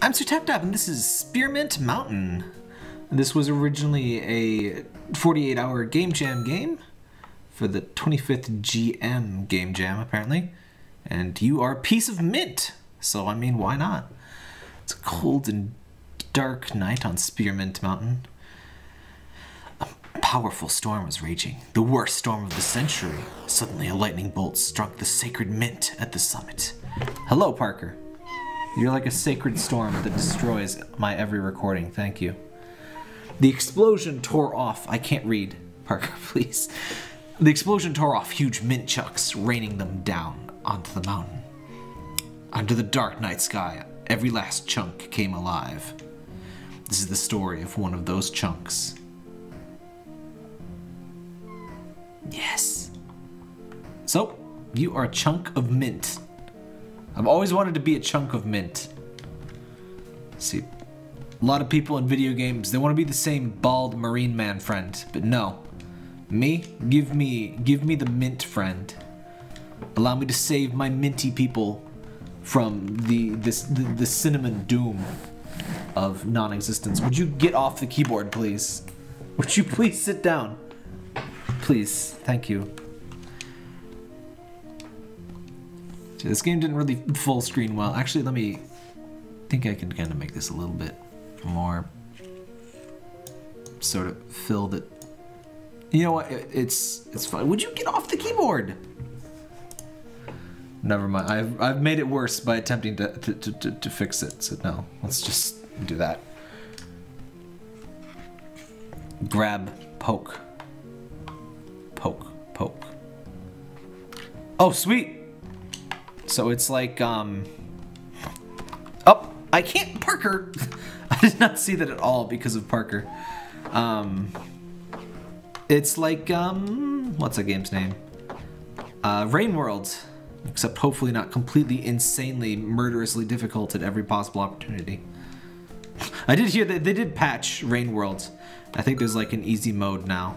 I'm SirTapTap and this is Spearmint Mountain. This was originally a 48-hour game jam game for the 25th GM game jam, apparently. And you are a piece of mint, so I mean, why not? It's a cold and dark night on Spearmint Mountain. A powerful storm was raging, the worst storm of the century. Suddenly, a lightning bolt struck the sacred mint at the summit. Hello, Parker. You're like a sacred storm that destroys my every recording. Thank you. The explosion tore off. I can't read. Parker, please. The explosion tore off huge mint chunks, raining them down onto the mountain. Under the dark night sky, every last chunk came alive. This is the story of one of those chunks. Yes. So, you are a chunk of mint. I've always wanted to be a chunk of mint. See, a lot of people in video games, they want to be the same bald marine man friend, but no. Me? Give me the mint friend. Allow me to save my minty people from the cinnamon doom of non-existence. Would you get off the keyboard, please? Would you please sit down? Please, thank you. This game didn't really full screen well. Actually, let me... I think I can kind of make this a little bit more... sort of filled it. You know what? It's fine. Would you get off the keyboard? Never mind. I've made it worse by attempting to fix it. So no, let's just do that. Grab, poke. Poke, poke. Oh, sweet! So it's like, oh, I can't, Parker. I did not see that at all because of Parker. It's like, what's that game's name? Rain World, except hopefully not completely insanely murderously difficult at every possible opportunity. I did hear that they did patch Rain World. I think there's like an easy mode now,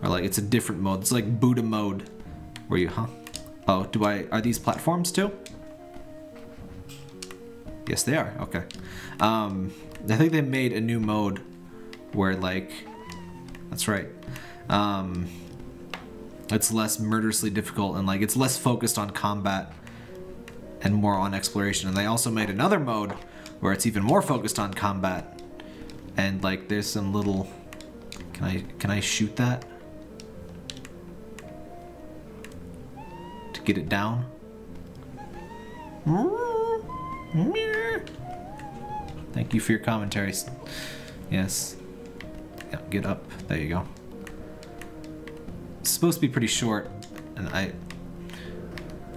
or like it's a different mode. It's like Buddha mode, where you, huh? Oh, are these platforms too? Yes, they are, okay. I think they made a new mode where like, that's right. It's less murderously difficult and like, it's less focused on combat and more on exploration. And they also made another mode where it's even more focused on combat. And like, there's some little, can I shoot that? Get it down. Thank you for your commentaries. Yes. Yeah, get up. There you go. It's supposed to be pretty short, and I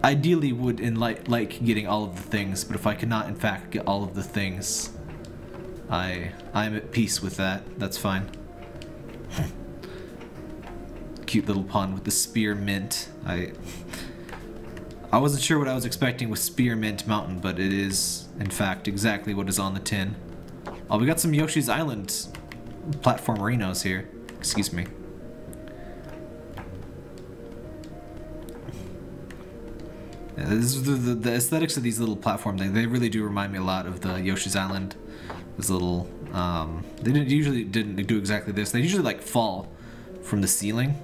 ideally would like getting all of the things, but if I cannot in fact get all of the things, I'm at peace with that. That's fine. Cute little pun with the spearmint. I wasn't sure what I was expecting with Spearmint Mountain, but it is, in fact, exactly what is on the tin. Oh, we got some Yoshi's Island platformerinos here. Excuse me. Yeah, this is the aesthetics of these little platform things, they really do remind me a lot of the Yoshi's Island. This little, they usually didn't do exactly this. They usually, like, fall from the ceiling,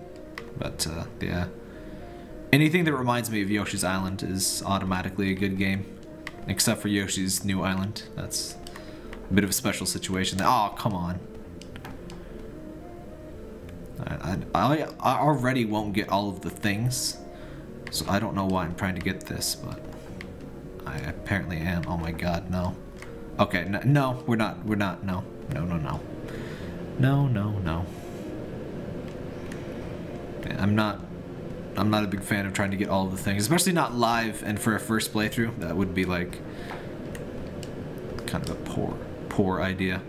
but, yeah. Anything that reminds me of Yoshi's Island is automatically a good game. Except for Yoshi's New Island. That's a bit of a special situation. Oh, come on. I already won't get all of the things. So I don't know why I'm trying to get this, but... I apparently am. Oh my god, no. Okay, no, we're not, no. No. No. I'm not a big fan of trying to get all the things, especially not live and for a first playthrough. That would be like kind of a poor idea.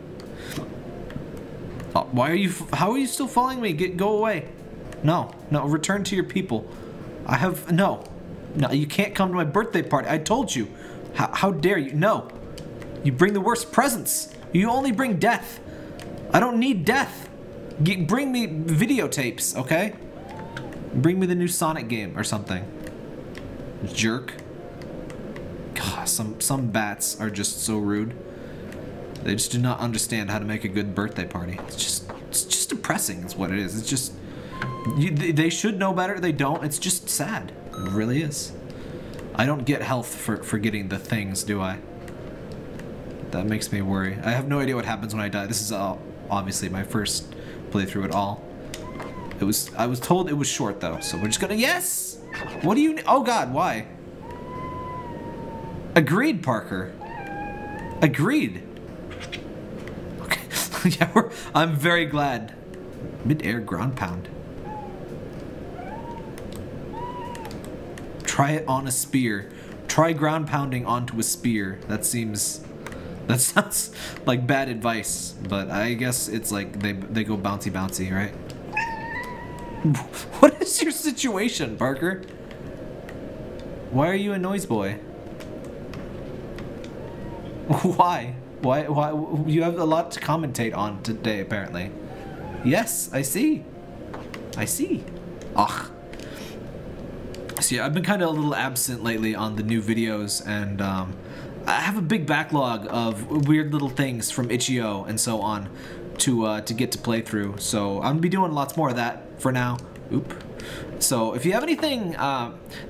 Oh, why are you? How are you still following me? Go away! No, return to your people. I have no. You can't come to my birthday party. I told you. How dare you? No, you bring the worst presents. You only bring death. I don't need death. Bring me videotapes, okay? Bring me the new Sonic game or something. Jerk. God, some bats are just so rude. They just do not understand how to make a good birthday party. It's just depressing is what it is. It's just... They should know better. They don't. It's just sad. It really is. I don't get health for getting the things, do I? That makes me worry. I have no idea what happens when I die. This is obviously my first playthrough at all. It was... I was told it was short, though. So we're just gonna... Yes! What do you... Oh, God. Why? Agreed, Parker. Agreed. Okay. Yeah, I'm very glad. Mid-air ground pound. Try it on a spear. Try ground pounding onto a spear. That seems... That sounds like bad advice, but I guess it's like they go bouncy bouncy, right? What is your situation, Parker? Why are you a noise boy? Why? Why? You have a lot to commentate on today, apparently. Yes, I see. I see. Ugh. So yeah, I've been kind of a little absent lately on the new videos, and I have a big backlog of weird little things from Itch.io and so on to get to play through. So I'm gonna be doing lots more of that for now. Oop. So if you have anything,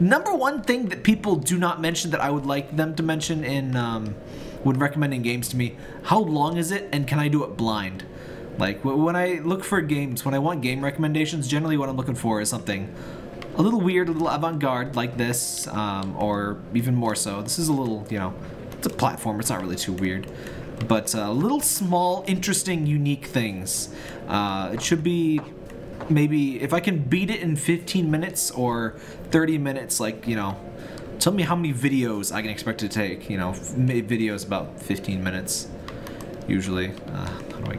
number one thing that people do not mention that I would like them to mention in when recommending games to me, how long is it and can I do it blind? Like when I look for games, when I want game recommendations, generally what I'm looking for is something a little weird, a little avant-garde like this, or even more so. This is a little, you know, it's a platform. It's not really too weird. But little small, interesting, unique things. It should be maybe, if I can beat it in 15 minutes or 30 minutes, like, you know, tell me how many videos I can expect to take. You know, videos about 15 minutes, usually. How do I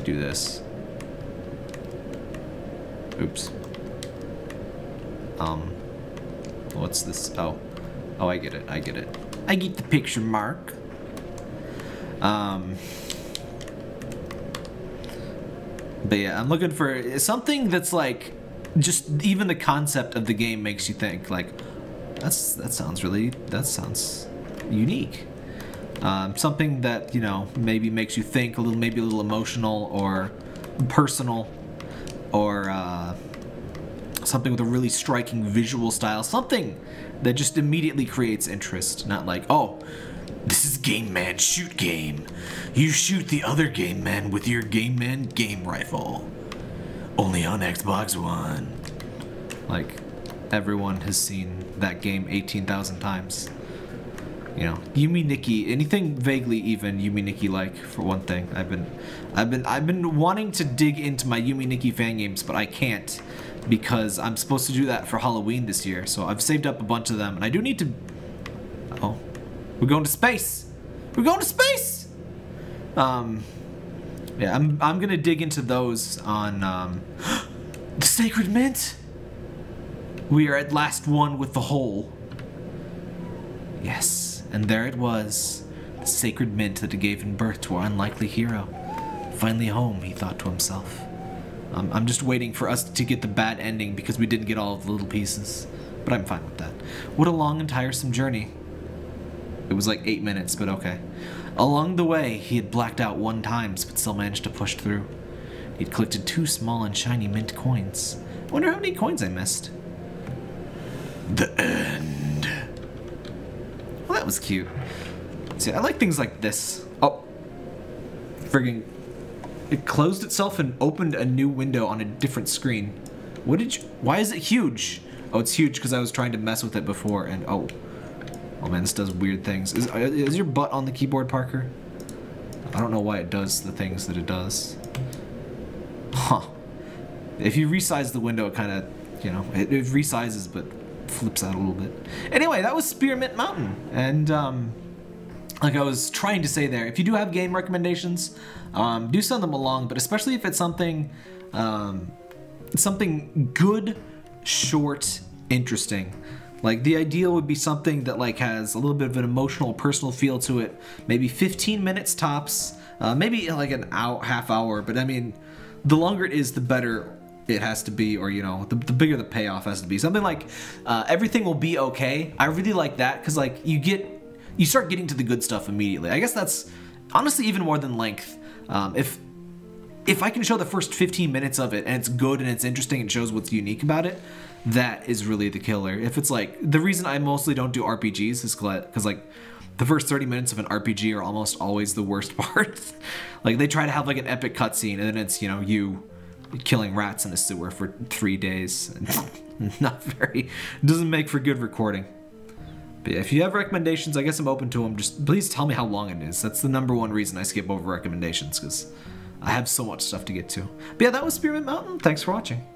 do this? Oops. What's this? Oh, I get it. I get it. I get the picture, Mark. But yeah, I'm looking for something that's like, just even the concept of the game makes you think. Like, that sounds unique. Something that, you know, maybe makes you think a little, maybe a little emotional or personal, or something with a really striking visual style. Something that just immediately creates interest. Not like, oh, this is Game Man Shoot Game. You shoot the other Game Man with your Game Man game rifle. Only on Xbox One. Like, everyone has seen that game 18,000 times. You know, Yumi Nikki, anything vaguely even Yumi Nikki like, for one thing. I've been wanting to dig into my Yumi Nikki fan games, but I can't because I'm supposed to do that for Halloween this year. So I've saved up a bunch of them, and I do need to. Oh, we're going to space. We're going to space. Yeah, I'm gonna dig into those on the Sacred Mint. We are at last one with the hole. Yes. And there it was, the sacred mint that had given birth to our unlikely hero. Finally home, he thought to himself. I'm just waiting for us to get the bad ending because we didn't get all of the little pieces. But I'm fine with that. What a long and tiresome journey. It was like 8 minutes, but okay. Along the way, he had blacked out 1 time, but still managed to push through. He'd collected 2 small and shiny mint coins. I wonder how many coins I missed. The end. Well, that was cute. See, I like things like this. Oh. Friggin'. It closed itself and opened a new window on a different screen. What did you... Why is it huge? Oh, it's huge because I was trying to mess with it before and... Oh. Oh, man, this does weird things. Is your butt on the keyboard, Parker? I don't know why it does the things that it does. Huh. If you resize the window, it kind of, you know... It resizes, but... flips out a little bit. Anyway, that was Spearmint Mountain, and like I was trying to say there, if you do have game recommendations, do send them along, but especially if it's something something good, short, interesting. Like, the ideal would be something that like has a little bit of an emotional, personal feel to it. Maybe 15 minutes tops, maybe like an hour, half hour, but I mean, the longer it is, the better it has to be, or, you know, the bigger the payoff has to be. Something like Everything Will Be Okay. I really like that because, like, you start getting to the good stuff immediately. I guess that's honestly even more than length. If I can show the first 15 minutes of it and it's good and it's interesting and shows what's unique about it, that is really the killer. If it's like, the reason I mostly don't do RPGs is because, like, the first 30 minutes of an RPG are almost always the worst part. Like, they try to have, like, an epic cutscene, and then it's, you know, you killing rats in a sewer for 3 days. Not very, doesn't make for good recording. But yeah, if you have recommendations, I guess I'm open to them. Just please tell me how long it is. That's the #1 reason I skip over recommendations, because I have so much stuff to get to. But yeah, that was Spearmint Mountain. Thanks for watching.